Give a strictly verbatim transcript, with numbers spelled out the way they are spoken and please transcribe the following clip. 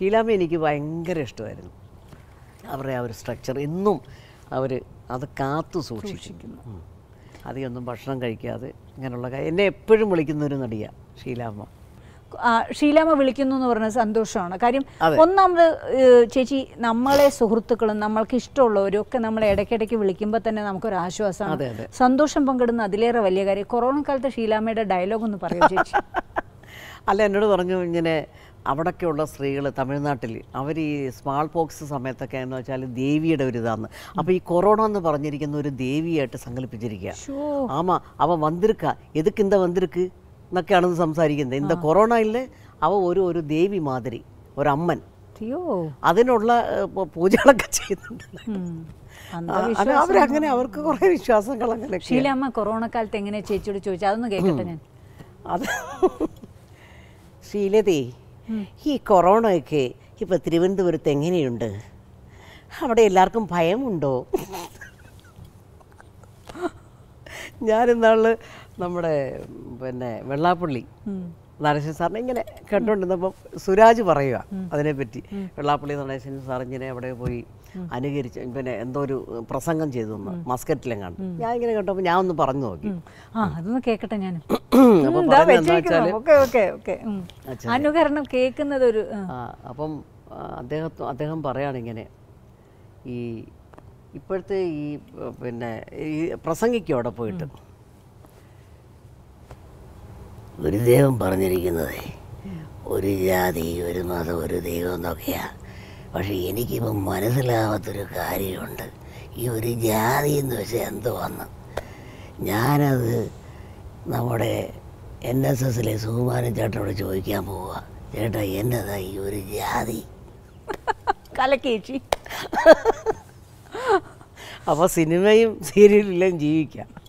ഷീലാമ്മ എനിക്ക് ഭയങ്കര ഇഷ്ടമായിരുന്നു. അവരുടെ ആ ഒരു സ്ട്രക്ചർ എന്നും അവർ അത് കാത്തു സൂക്ഷിക്കുന്നു. അധികമൊന്നും ഭക്ഷണം കഴിക്കാതെ അങ്ങനെയുള്ള കാര്യം. എന്നെ എപ്പോഴും വിളിക്കുന്നൊരു നടിയാണ് ഷീലാമ്മ. ഷീലാമ്മ വിളിക്കുന്നു എന്ന് പറഞ്ഞ സന്തോഷമാണ്. കാര്യം ഒന്നാമത് ചേച്ചി, നമ്മളെ സുഹൃത്തുക്കളും നമ്മൾക്ക് ഇഷ്ടമുള്ളവരും ഒക്കെ നമ്മളെ ഇടയ്ക്കിടയ്ക്ക് വിളിക്കുമ്പോൾ തന്നെ നമുക്കൊരു ആശ്വാസമാണ്, സന്തോഷം പങ്കിടുന്ന അതിലേറെ വലിയ കാര്യം. കൊറോണ കാലത്ത് ഷീലാമ്മയുടെ ഡയലോഗ് ഒന്ന് പറയൂ ചേച്ചി. അല്ല, എന്നോട് പറഞ്ഞു ഇങ്ങനെ അവിടെയൊക്കെയുള്ള സ്ത്രീകൾ തമിഴ്നാട്ടിൽ അവർ ഈ സ്മാൾ പോക്സ് സമയത്തൊക്കെ എന്ന് വെച്ചാൽ ദേവിയുടെ ഒരു ഇതാന്ന്. അപ്പോൾ ഈ കൊറോണ എന്ന് പറഞ്ഞിരിക്കുന്ന ഒരു ദേവിയായിട്ട് സങ്കല്പിച്ചിരിക്കുക. ആമാ, അവ വന്നിരിക്ക എതുക്ക് എന്താ വന്നിരിക്ക് എന്നൊക്കെയാണെന്ന് സംസാരിക്കുന്നത്. ഇന്ന കൊറോണയിൽ അവ ഒരു ഒരു ദേവി മാതിരി ഒരു അമ്മൻ അതിനുള്ള പൂജകളൊക്കെ ചെയ്യുന്നുണ്ട്. അവരങ്ങനെ അവർക്ക് കുറേ വിശ്വാസങ്ങൾ അങ്ങനെ. ഷീലാമ്മ കൊറോണ കാലത്ത് എങ്ങനെ ചേച്ചിയോട് ചോദിച്ചാൽ അതൊന്നും കേൾക്കട്ടെ ഞാൻ. അത് ശീലതേ, ഈ കൊറോണയൊക്കെ ഇപ്പോൾ തിരുവനന്തപുരത്ത് എങ്ങനെയുണ്ട്? അവിടെ എല്ലാവർക്കും ഭയമുണ്ടോ? ഞാനിന്നാള് നമ്മുടെ പിന്നെ വെള്ളാപ്പള്ളി നടേശൻ സാറിനെ ഇങ്ങനെ കണ്ടുകൊണ്ടിരുന്നപ്പം സുരാജ് പറയുക അതിനെപ്പറ്റി. വെള്ളാപ്പള്ളി നടേശൻ സാറിങ്ങനെ അവിടെ പോയി അനുകരിച്ച് പിന്നെ എന്തോ ഒരു പ്രസംഗം ചെയ്തു തന്നു മസ്കറ്റിലും കണ്ടു. ഞാൻ ഇങ്ങനെ കേട്ടപ്പോൾ ഞാൻ ഒന്ന് പറഞ്ഞു നോക്കി, അതൊന്ന് കേൾക്കട്ടെ ഞാൻ. അപ്പം അദ്ദേഹം അദ്ദേഹം പറയാണിങ്ങനെ, ഈ ഇപ്പോഴത്തെ ഈ പിന്നെ ഈ പ്രസംഗിക്കും അവിടെ പോയിട്ട് ഗുരുദേവൻ പറഞ്ഞിരിക്കുന്നത് ഒരു ജാതി ഒരു മതം ഒരു ദൈവം എന്നൊക്കെയാണ്. പക്ഷെ എനിക്കിപ്പം മനസ്സിലാവാത്തൊരു കാര്യമുണ്ട്. ഈ ഒരു ജാതി എന്ന് വെച്ചാൽ എന്തോ വന്ന് ഞാനത് നമ്മുടെ എൻ എസ് എസിലെ സുകുമാരൻ ചേട്ടനോട് ചോദിക്കാൻ പോവുക. ചേട്ടാ, എന്നതാ ഈ ഒരു ജാതി? കലക്കേച്ചി. അപ്പോൾ സിനിമയും സീരിയലിലും ജീവിക്കാം.